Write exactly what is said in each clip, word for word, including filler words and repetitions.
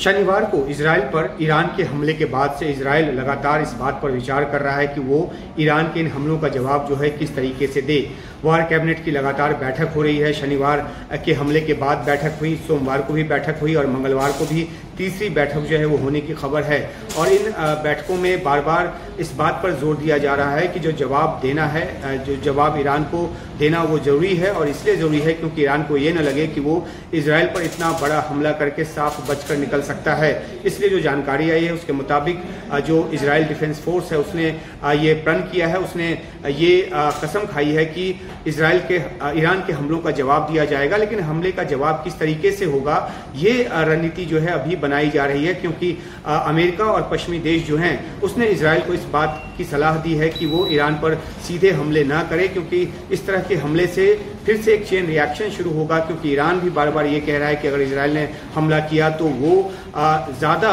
शनिवार को इजराइल पर ईरान के हमले के बाद से इजराइल लगातार इस बात पर विचार कर रहा है कि वो ईरान के इन हमलों का जवाब जो है किस तरीके से दे। वार कैबिनेट की लगातार बैठक हो रही है, शनिवार के हमले के बाद बैठक हुई, सोमवार को भी बैठक हुई और मंगलवार को भी तीसरी बैठक जो है वो होने की खबर है। और इन बैठकों में बार बार इस बात पर जोर दिया जा रहा है कि जो जवाब देना है, जो जवाब ईरान को देना वो ज़रूरी है और इसलिए ज़रूरी है क्योंकि ईरान को ये न लगे कि वो इजराइल पर इतना बड़ा हमला करके साफ बच कर निकल सकता है। इसलिए जो जानकारी आई है उसके मुताबिक जो इजराइल डिफेंस फोर्स है उसने ये प्रण किया है, उसने ये कसम खाई है कि इजराइल के ईरान के हमलों का जवाब दिया जाएगा, लेकिन हमले का जवाब किस तरीके से होगा ये रणनीति जो है अभी बनाई जा रही है क्योंकि अमेरिका और पश्चिमी देश जो हैं उसने इजराइल को इस बात की सलाह दी है कि वो ईरान पर सीधे हमले ना करे क्योंकि इस तरह के हमले से फिर से एक चेन रिएक्शन शुरू होगा क्योंकि ईरान भी बार बार ये कह रहा है कि अगर इजराइल ने हमला किया तो वो ज़्यादा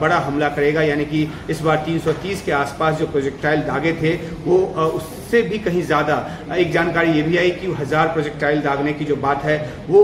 बड़ा हमला करेगा, यानी कि इस बार तीन सौ तीस के आसपास जो प्रोजेक्टाइल दागे थे वो उससे भी कहीं ज़्यादा। एक जानकारी ये भी आई कि हज़ार प्रोजेक्टाइल दागने की जो बात है वो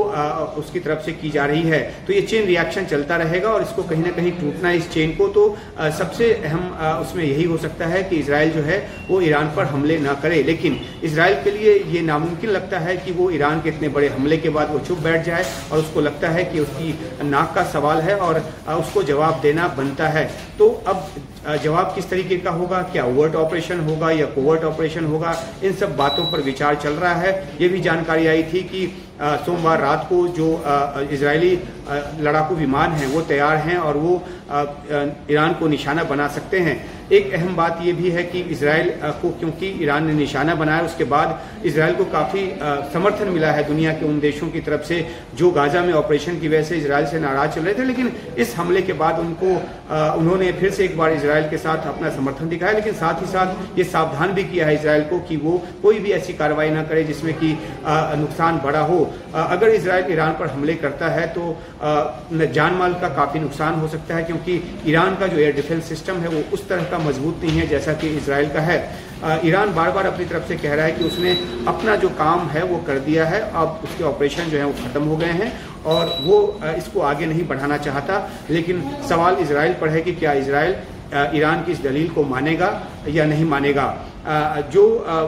उसकी तरफ से की जा रही है। तो ये चेन रिएक्शन चलता रहेगा और इसको कहीं ना कहीं टूटना इस चेन को, तो सबसे अहम उसमें यही हो सकता है कि इजराइल जो है वो ईरान पर हमले ना करे। लेकिन इजराइल के लिए ये नामुमकिन लगता है कि वो ईरान के इतने बड़े हमले के बाद वो चुप बैठ जाए और उसको लगता है कि उसकी नाक का सवाल है और उसको जवाब देना बनता है। तो अब जवाब किस तरीके का होगा, क्या ओवर्ट ऑपरेशन होगा या कोवर्ट ऑपरेशन होगा, इन सब बातों पर विचार चल रहा है। ये भी जानकारी आई थी कि सोमवार रात को जो इजरायली लड़ाकू विमान हैं वो तैयार हैं और वो ईरान को निशाना बना सकते हैं। एक अहम बात ये भी है कि इजराइल को क्योंकि ईरान ने निशाना बनाया उसके बाद इजराइल को काफ़ी समर्थन मिला है दुनिया के उन देशों की तरफ से जो गाज़ा में ऑपरेशन की वजह से इजराइल से नाराज़ चल रहे थे, लेकिन इस हमले के बाद उनको उन्होंने फिर से एक बार इजराइल के साथ अपना समर्थन दिखाया। लेकिन साथ ही साथ ये सावधान भी किया है इजराइल को कि वो कोई भी ऐसी कार्रवाई ना करे जिसमें कि नुकसान बड़ा हो। अगर इजराइल ईरान पर हमले करता है तो जान माल का काफ़ी नुकसान हो सकता है क्योंकि ईरान का जो एयर डिफेंस सिस्टम है वो उस तरह का मजबूत नहीं है जैसा कि इजराइल का है। ईरान बार बार अपनी तरफ से कह रहा है कि उसने अपना जो काम है वो कर दिया है, अब उसके ऑपरेशन जो है वो ख़त्म हो गए हैं और वो इसको आगे नहीं बढ़ाना चाहता। लेकिन सवाल इजराइल पर है कि क्या इजराइल ईरान की इस दलील को मानेगा या नहीं मानेगा। जो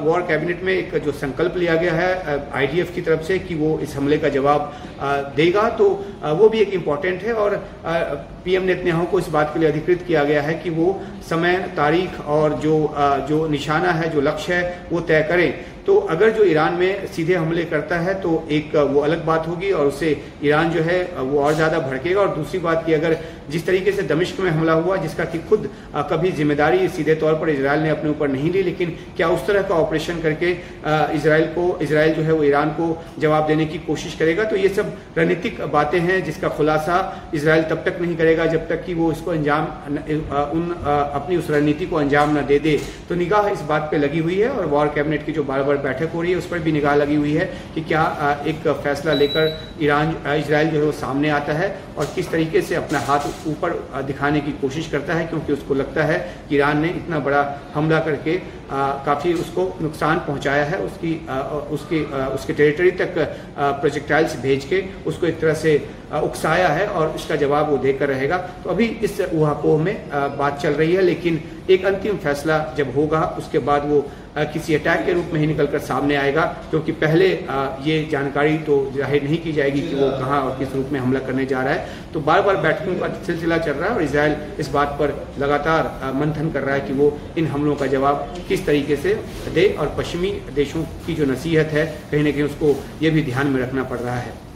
वॉर कैबिनेट में एक जो संकल्प लिया गया है आईडीएफ की तरफ से कि वो इस हमले का जवाब देगा तो वो भी एक इम्पॉर्टेंट है और पीएम नेतन्याहू को इस बात के लिए अधिकृत किया गया है कि वो समय, तारीख और जो जो निशाना है, जो लक्ष्य है वो तय करें। तो अगर जो ईरान में सीधे हमले करता है तो एक वो अलग बात होगी और उससे ईरान जो है वो और ज़्यादा भड़केगा। और दूसरी बात कि अगर जिस तरीके से दमिश्क में हमला हुआ जिसका कि खुद कभी जिम्मेदारी सीधे तौर पर इजराइल ने अपने ऊपर नहीं ली, लेकिन क्या उस तरह का ऑपरेशन करके इजराइल को इजराइल जो है वो ईरान को जवाब देने की कोशिश करेगा। तो ये सब रणनीतिक बातें हैं जिसका खुलासा इजराइल तब तक नहीं करेगा जब तक कि वो इसको अंजाम उन अपनी उस रणनीति को अंजाम न दे दे। तो निगाह इस बात पर लगी हुई है और वॉर कैबिनेट की जो बार बार बैठक हो रही है उस पर भी निगाह लगी हुई है कि क्या एक फैसला लेकर ईरान इजराइल जो है वो सामने आता है और किस तरीके से अपना हाथ ऊपर दिखाने की कोशिश करता है क्योंकि उसको लगता है कि ईरान ने इतना बड़ा हमला करके काफ़ी उसको नुकसान पहुंचाया है, उसकी उसकी उसके टेरिटरी तक प्रोजेक्टाइल्स भेज के उसको एक तरह से उकसाया है और इसका जवाब वो देकर रहेगा। तो अभी इस ऊहापोह में बात चल रही है, लेकिन एक अंतिम फैसला जब होगा उसके बाद वो किसी अटैक के रूप में ही निकलकर सामने आएगा क्योंकि पहले ये जानकारी तो जाहिर नहीं की जाएगी कि वो कहाँ और किस रूप में हमला करने जा रहा है। तो बार बार बैठकों का सिलसिला चल रहा है और इजराइल इस बात पर लगातार मंथन कर रहा है कि वो इन हमलों का जवाब किस तरीके से दे और पश्चिमी देशों की जो नसीहत है कहीं ना कहीं उसको ये भी ध्यान में रखना पड़ रहा है।